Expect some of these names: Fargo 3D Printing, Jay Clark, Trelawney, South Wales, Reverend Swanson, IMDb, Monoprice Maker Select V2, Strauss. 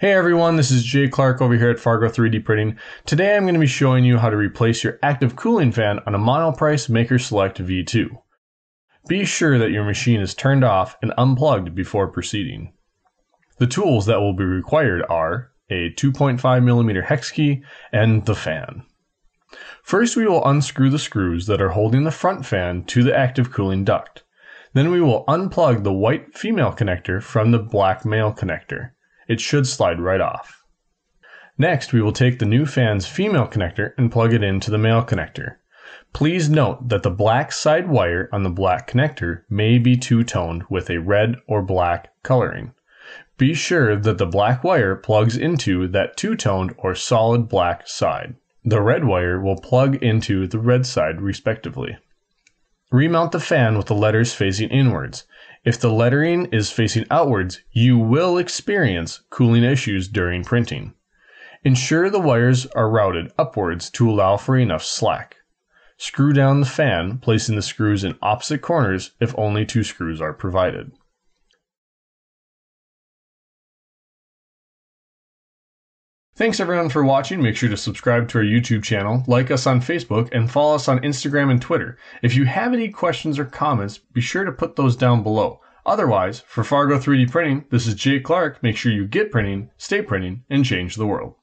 Hey everyone, this is Jay Clark over here at Fargo 3D Printing. Today I'm going to be showing you how to replace your active cooling fan on a Monoprice Maker Select V2. Be sure that your machine is turned off and unplugged before proceeding. The tools that will be required are a 2.5mm hex key and the fan. First we will unscrew the screws that are holding the front fan to the active cooling duct. Then we will unplug the white female connector from the black male connector. It should slide right off. Next, we will take the new fan's female connector and plug it into the male connector. Please note that the black side wire on the black connector may be two-toned with a red or black coloring. Be sure that the black wire plugs into that two-toned or solid black side. The red wire will plug into the red side respectively. Remount the fan with the letters facing inwards. If the lettering is facing outwards, you will experience cooling issues during printing. Ensure the wires are routed upwards to allow for enough slack. Screw down the fan, placing the screws in opposite corners if only two screws are provided. Thanks everyone for watching. Make sure to subscribe to our YouTube channel, like us on Facebook, and follow us on Instagram and Twitter. If you have any questions or comments, be sure to put those down below. Otherwise, for Fargo 3D Printing, this is Jay Clark. Make sure you get printing, stay printing, and change the world.